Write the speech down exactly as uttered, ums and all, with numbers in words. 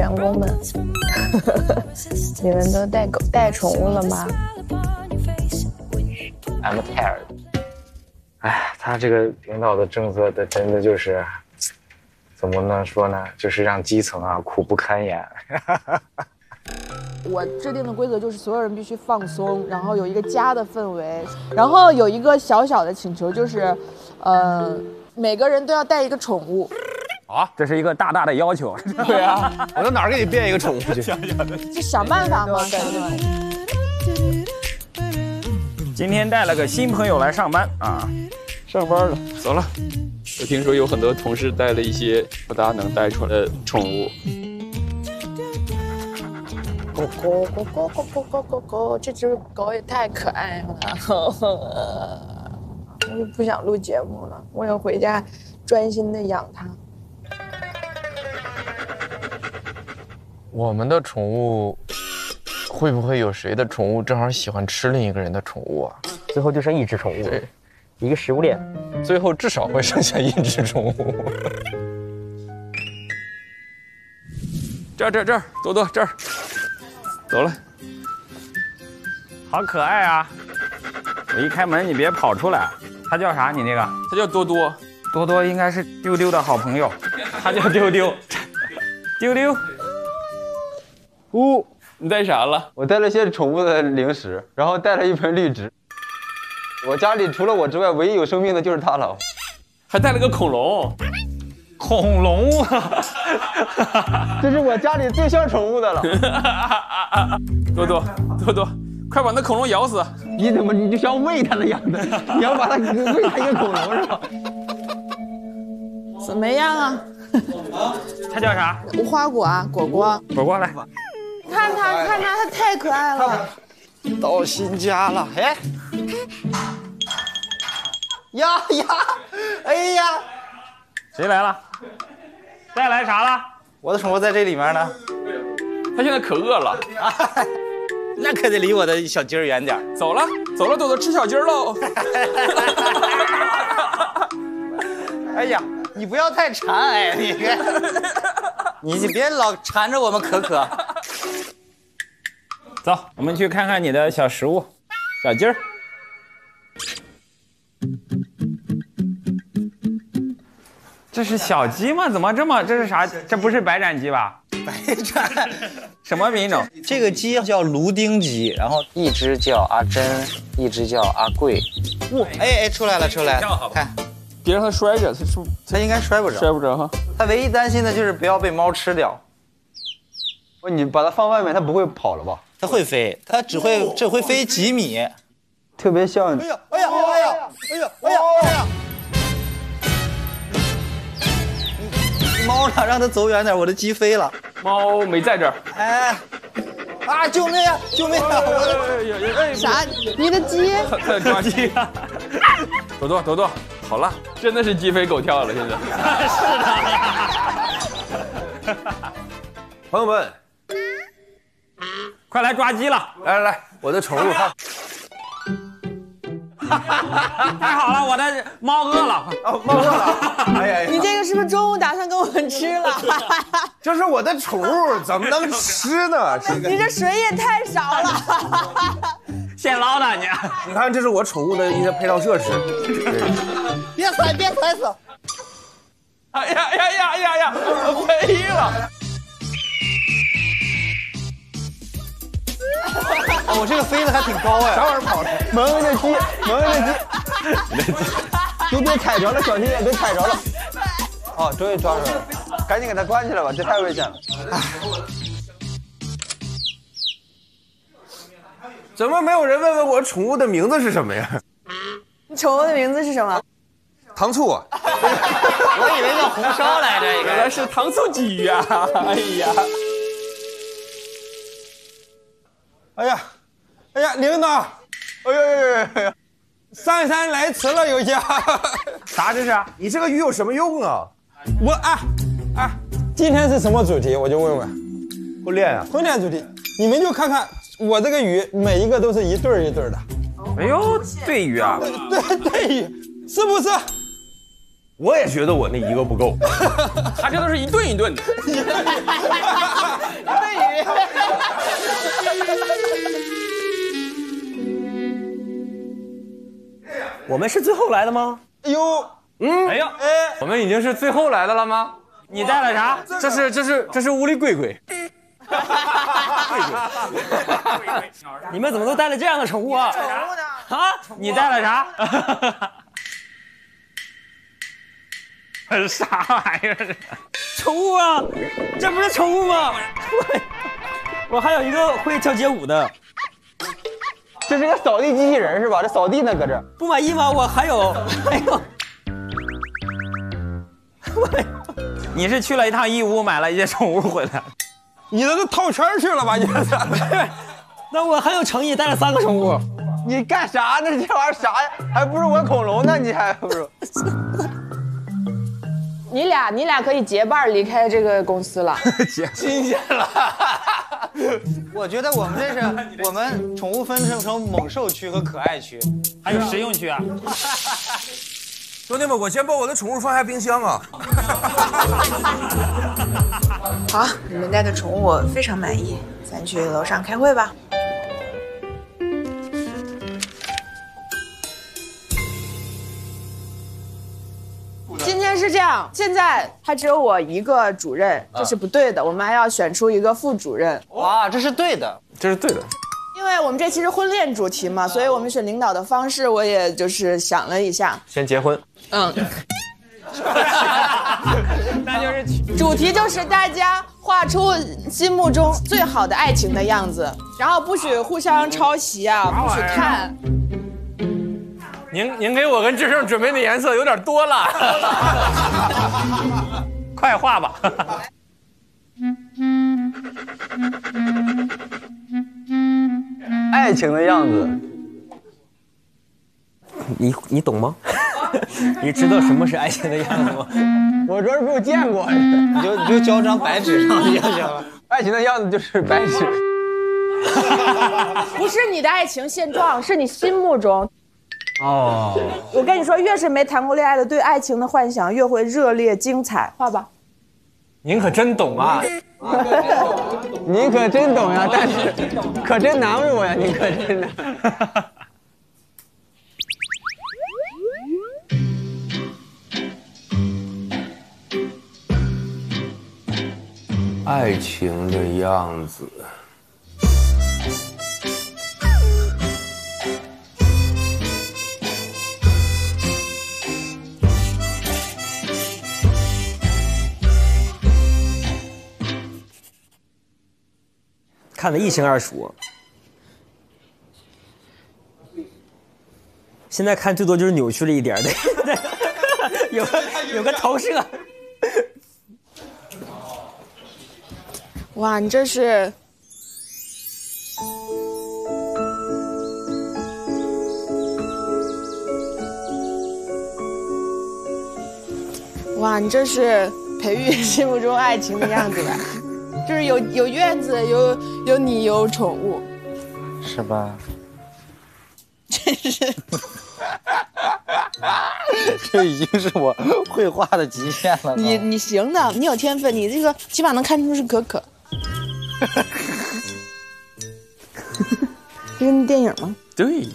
员工们，你们都带狗带宠物了吗 ？I'm tired。哎，他这个领导的政策，他真的就是怎么能说呢？就是让基层啊苦不堪言。我制定的规则就是所有人必须放松，然后有一个家的氛围，然后有一个小小的请求就是，呃，每个人都要带一个宠物。 啊，这是一个大大的要求。对啊，我到哪儿给你变一个宠物去？就想办法嘛，对对。今天带了个新朋友来上班啊，上班了，走了。我听说有很多同事带了一些不大能带出来的宠物。咕咕咕咕咕咕咕咕咕，这只狗也太可爱了。我就不想录节目了，我要回家专心的养它。 我们的宠物会不会有谁的宠物正好喜欢吃另一个人的宠物啊？最后就剩一只宠物，对，一个食物链，最后至少会剩下一只宠物。这儿这儿这儿，多多这儿，走了，好可爱啊！我一开门你别跑出来，它叫啥？你那个？它叫多多，多多应该是丢丢的好朋友，它叫丢丢，丢丢。 呜、哦，你带啥了？我带了些宠物的零食，然后带了一盆绿植。我家里除了我之外，唯一有生命的就是它了。还带了个恐龙，恐龙，这是我家里最像宠物的了。多多，多多，快把那恐龙咬死！你怎么你就像喂它的样子？你要把它喂它一个恐龙是吧？怎么样啊？它叫啥？无花果啊，果果，果果来。 看它，看它，它太可爱了。到新家了，哎，呀呀，哎呀，谁来了？再来啥了？我的宠物在这里面呢。它现在可饿了，啊、那可得离我的小鸡儿远点。走了，走了，走了，吃小鸡儿喽。哎呀，你不要太馋，哎，你别，你你别老缠着我们可可。 走，我们去看看你的小食物，小鸡儿。这是小鸡吗？怎么这么？这是啥？这不是白斩鸡吧？白斩，什么品种？这个鸡叫芦丁鸡，然后一只叫阿珍，一只叫阿贵。哇、哦，哎哎，出来了，出来了，看，别让它摔着，它摔，它应该摔不着，摔不着哈。它唯一担心的就是不要被猫吃掉。 不，你把它放外面，它不会跑了吧？它会飞，它只会只会飞几米，特别像。哎呀，哎呀，哎呀，哎呀，哎呀，哎呀！猫呢？让它走远点，我的鸡飞了。猫没在这儿。哎，啊！救命啊！救命啊！我啥？你的鸡？它抓鸡啊！朵朵，朵朵，好了，真的是鸡飞狗跳了，现在。是的。朋友们。 快来抓鸡了！来来来，我的宠物哈！太好了，我的猫饿了，哦，猫饿了！哎呀，你这个是不是中午打算跟我们吃了？这是我的宠物，怎么能吃呢？你这水也太少了，现捞的你。你看，这是我宠物的一些配套设施。别踩，别踩死！哎呀呀呀呀呀！我飞了。 我、哦、这个飞的还挺高哎，啥玩意儿跑的？萌萌的鸡，萌萌的鸡，都别踩着了，小心点，别踩着了。哦，终于抓住了，赶紧给它关起来吧，这太危险了。怎么没有人问问我宠物的名字是什么呀？你宠物的名字是什么？糖醋啊！我以为叫红烧来着，原来是糖醋鲫鱼啊！哎呀。 哎呀，哎呀，领导，哎呦呦呦呦，姗姗来迟了，有些。啥这是？你这个鱼有什么用啊？我啊啊，今天是什么主题？我就问问。婚恋啊，婚恋主题，你们就看看我这个鱼，每一个都是一对儿一对儿的。哎呦，对鱼啊，对对鱼，是不是？我也觉得我那一个不够，他这都是一顿一顿的。一顿一顿。我们是最后来的吗？哎呦，嗯，哎呀，哎，我们已经是最后来的了吗？你带了啥？这是这是这是屋里鬼鬼。贵贵，你们怎么都带了这样的宠物啊？宠物呢？啊，你带了啥？ 啥玩意儿？宠物啊，这不是宠物吗？我我还有一个会跳街舞的，这是个扫地机器人是吧？这扫地呢，搁这不满意吗？我还有还有，喂，你是去了一趟义乌，买了一些宠物回来，你这都套圈去了吧？你这那我很有诚意，带了三个宠物，你干啥呢？这玩意儿啥呀？还不是我恐龙呢？你还不是？你俩，你俩可以结伴离开这个公司了，新鲜了。我觉得我们这是，我们宠物分成猛兽区和可爱区，还有实用区啊。兄弟们，我先把我的宠物放下冰箱啊。好，你们带的宠物我非常满意，咱去楼上开会吧。 今天是这样，现在他只有我一个主任，这是不对的。我们还要选出一个副主任。哇，这是对的，这是对的。因为我们这期是婚恋主题嘛，所以我们选领导的方式，我也就是想了一下，先结婚。嗯，那就是主题就是大家画出心目中最好的爱情的样子，然后不许互相抄袭啊，不许看。 您您给我跟志胜准备的颜色有点多了，快画吧。爱情的样子，你你懂吗？你知道什么是爱情的样子吗？我这没有见过，你就你就交张白纸上就行了。爱情的样子就是白纸，不是你的爱情现状，是你心目中。 哦， oh. 我跟你说，越是没谈过恋爱的，对爱情的幻想越会热烈精彩。画吧，您可真懂啊！您可真懂呀、啊，但是可真难为我呀，您可真难。爱情的样子。 看得一清二楚，现在看最多就是扭曲了一点的，有个有个投射。哇，你这是哇，你这是培育心目中爱情的样子吧？就是有有院子，有有你，有宠物，是吧？真是，这已经是我绘画的极限了。你你行的，你有天分，你这个起码能看出是可可。这是电影吗？对，